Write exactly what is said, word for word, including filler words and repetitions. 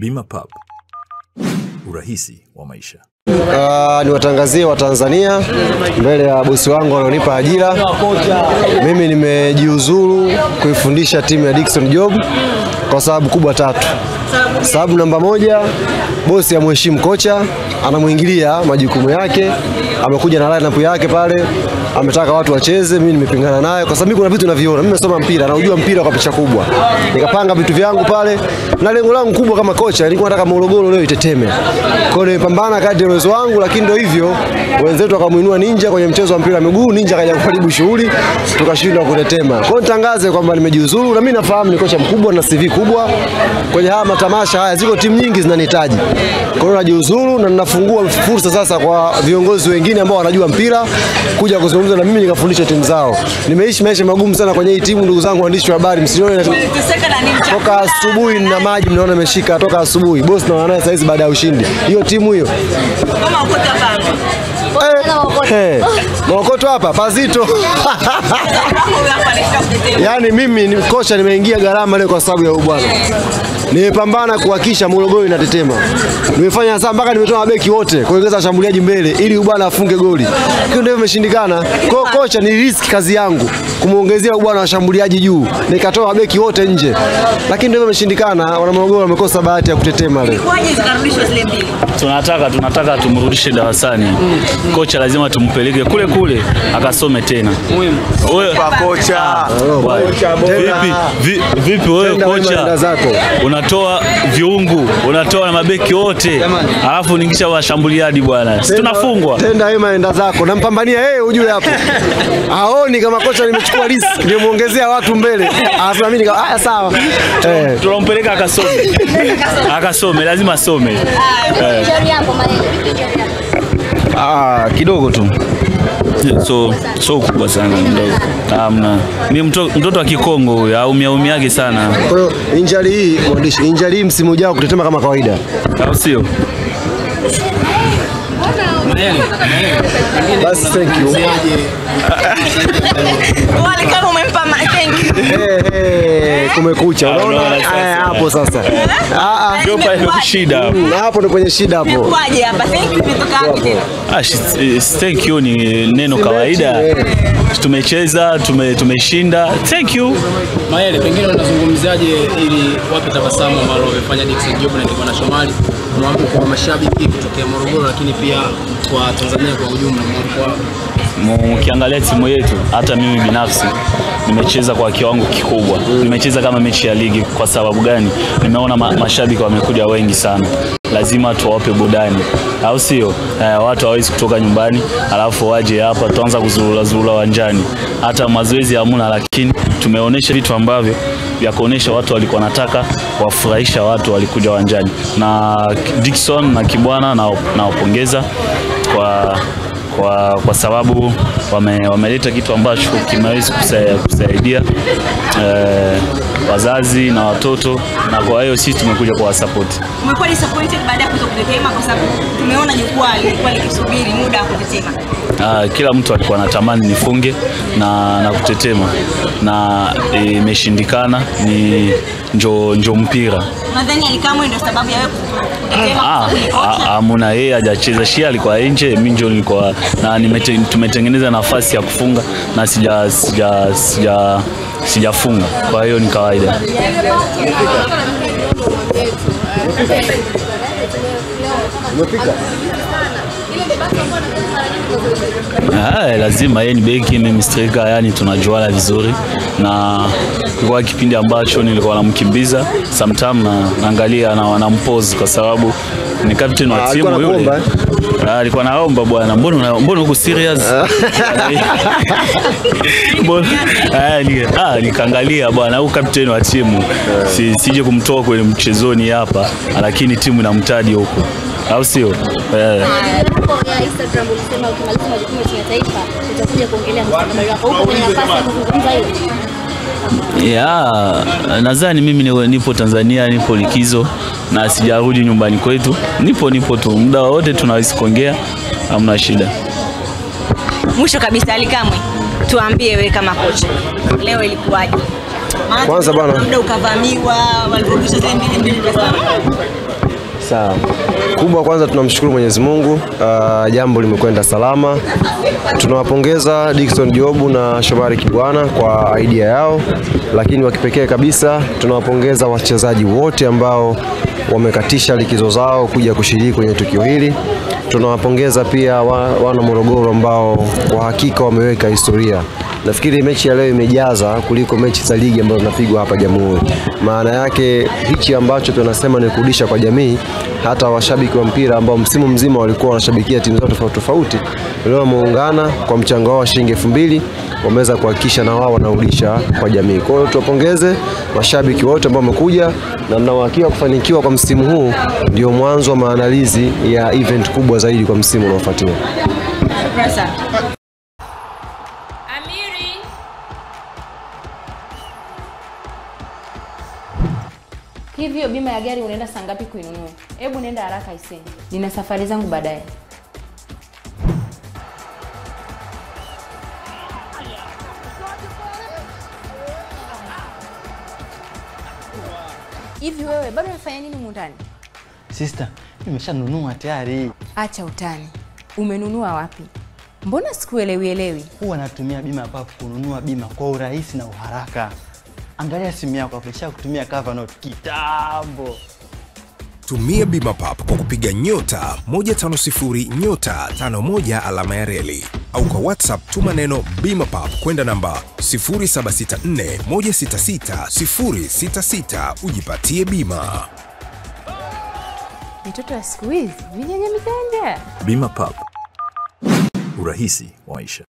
Bima Pub, urahisi wa maisha. Uh, niwatangazie wa Tanzania mbele ya bosi wangu walionipa ajira. Mimi nimejiuzuru kuifundisha timu ya Dickson Job kwa sababu kubwa tatu. Sababu namba moja, bosi amheshimu kocha, anamuingilia majukumu yake, amekuja na lineup yake pale, ametaka watu wacheze, mimi nimepingana naye kwa sababu kuna vitu naviona. Mimi nimesoma mpira, naujua mpira kwa picha kubwa. Nikapanga vitu vyangu pale, na lengo langu kubwa kama kocha nilikuwa nataka Morogoro leo iteteme. Kwa hiyo nimepambana kadri ya uwezo wangu, lakini ndio hivyo, wenzetu wakamuinua Ninja kwenye mchezo wa mpira miguu, Ninja kaja kufaribu shughuli, tukashindwa kutetema. Kwa hiyo nitangaze kwamba nimejiuzuru, na mimi nafahamu ni kocha mkubwa na C V kubwa. Kwenye haya matamasha haya ziko timu nyingi zinanihitaji. Kwa hiyo najiuzuru na ninafungua fursa sasa kwa viongozi wengine ambao wanajua mpira kuja kuzungumza na mimi nikafundisha timu zao. Nimeishi maisha magumu sana kwenye hii timu, ndugu zangu waandishi wa habari, msione toka asubuhi na maji mnaona nimeshika toka asubuhi. Boss na wanaye saizi baada ya ushindi. Hiyo timu hiyo. Kama uko Hey, Mwokoto hapa, pazito. Yani mimi ni kocha nimeingia gharama leo kwa sababu ya ubwana. Nimepambana kuhakisha Morogoro inatetema. Nimefanya sana mpaka nimetoa beki wote kuongeza washambuliaji mbele ili ubwana afunge goli. Hiyo ndio imeshindikana. Kwa kocha ni risk kazi yangu kumuongezea ubwana washambuliaji juu. Nikatoa beki wote nje. Lakini ndio imeshindikana, wana Morogoro wamekosa bahati ya kutetema leo. Kwaje zikarudishwe zile mbili? Tunataka tunataka tumrudishe darasani. Kocha lazima tumpeleke kule kule akasome tena. Wewe kocha, vipi vipi wewe kocha unatoa viungu, unatoa na mabeki wote, alafu ningisha washambuliaji bwana. Sisi tunafungwa. Tenda hema maenda zako. Nampambania yeye ujue hapo. Haoni kama kocha nimechukua risk, nimemuongezea watu mbele. Alafu mimi nika haya sawa. Eh, tunampeleka akasome. Akasome, lazima asome. Eh. Ah, kidogo tu. So so kubwa sana ndogo. Amna. Mimi mtoto wa Kikongo huyu, aumia umiage sana. Kwa hiyo injury hii mwandishi, injury hii msimu ujao kutetema kama kawaida. Au sio? Basi thank you. Wale kama umempa thank you. Eh, kumekucha. Unaona hapo sasa. Ah ah. Ndio pale shida hapo. Hapo ndio kwenye shida hapo. Kwaje hapa? Thank you kutoka hapo tena. Ah, thank you ni neno kawaida. Tumecheza, tume tumeshinda. Thank you. Maele pengine unazungumziaje ili wape tabasamu ambao wamefanya Dickson Job na Kibwana Shomali? Mwambo kwa mashabiki kutoka Morogoro lakini pia kwa Tanzania kwa ujumla. Mkiangalia timu yetu, hata mimi binafsi nimecheza kwa kiwango kikubwa. Nimecheza kama mechi ya ligi. Kwa sababu gani? Nimeona ma mashabiki wamekuja wengi sana. Lazima tuwape budani, au sio? Eh, watu hawezi kutoka nyumbani alafu waje hapa tuanza kuzurura zurura wanjani. Hata mazoezi hamuna, lakini tumeonesha vitu ambavyo vya kuonesha watu walikuwa wanataka wafurahisha watu walikuja wanjani. Na Dickson na Kibwana na nawapongeza kwa Kwa, kwa sababu wame, wameleta kitu ambacho kimeweza kusaidia eh, wazazi na watoto, na kwa hiyo sisi tumekuja kwa support. Umekuwa disappointed baada ya kutokutetema kwa sababu tumeona jukwaa lilikuwa likisubiri muda wa kutetema. Ah, kila mtu alikuwa anatamani nifunge na na kutetema na imeshindikana. E, ni njo njo mpira. Nadhani Ally Kamwe ndio sababu ya wewe kutetema. Amuna yeye hajacheza, shia alikuwa nje, mimi ndio nilikuwa na nimetengeneza nafasi ya kufunga na sija sija sija sijafunga. Kwa hiyo ni kawaida. Ah, lazima yeye ni beki, mimi striker, yani tunajuana vizuri. Na kwa kipindi ambacho nilikuwa namkimbiza sometimes na naangalia na wanampose kwa sababu ni captain wa timu yule. Alikuwa naomba bwana, mbona mbona uko serious? Mbona ah, nikaangalia bwana huyu captain wa timu si, sije kumtoa kwenye mchezoni hapa, lakini timu inamtaji huko, au sio? Eh, ya Instagram ulisema ukimaliza majukumu ya taifa utakuja kuongelea msamaria wako huko kwenye nafasi ya kuzungumza hiyo. Yeah, nadhani mimi nipo Tanzania, nipo likizo na sijarudi nyumbani kwetu. Nipo nipo tu muda wote tunaweza kuongea, hamna shida. Mwisho kabisa, Ally Kamwe, tuambie wewe kama kocha leo ilikuwaje? Kwanza bwana, muda ukavamiwa, walirudisha zile mbili mbili. Sawa. Kubwa kwanza tunamshukuru Mwenyezi Mungu, uh, jambo limekwenda salama. Tunawapongeza Dickson Job na Shomari Kibwana kwa idea yao, lakini wakipekee kabisa tunawapongeza wachezaji wote ambao wamekatisha likizo zao kuja kushiriki kwenye tukio hili. Tunawapongeza pia wana Morogoro ambao kwa hakika wameweka historia. Nafikiri mechi ya leo imejaza kuliko mechi za ligi ambazo zinapigwa hapa Jamhuri. Maana yake hichi ambacho tunasema ni kurudisha kwa jamii, hata washabiki wa mpira ambao msimu mzima walikuwa wanashabikia timu zao tofauti tofauti, leo wameungana kwa mchango wa shilingi elfu mbili wameweza kuhakikisha na wao wanarudisha kwa jamii. Kwa hiyo tuwapongeze washabiki wote ambao wamekuja na mnawakia kufanikiwa kwa msimu huu, ndio mwanzo wa maandalizi ya event kubwa zaidi kwa msimu unaofuatia. Hivyo bima ya gari unaenda saa ngapi kuinunua? Hebu nenda haraka iseni. Nina safari zangu baadaye. Hivi wewe bado unafanya nini mundani? Sister, nimeshanunua tayari. Acha utani. Umenunua wapi? Mbona sikuelewi elewi? Huwa natumia bima hapa kununua bima kwa urahisi na uharaka. Angalia simu yako afisha kutumia cover note kitambo. Tumia bima pap kwa kupiga nyota moja tano sifuri nyota tano moja alama ya reli au kwa WhatsApp tuma neno bima pap kwenda namba sifuri saba sita nne moja sita sita sifuri sita sita ujipatie bima. Mtoto wa squeeze, mimi nyanya mitende. Bima pap. Urahisi wa maisha.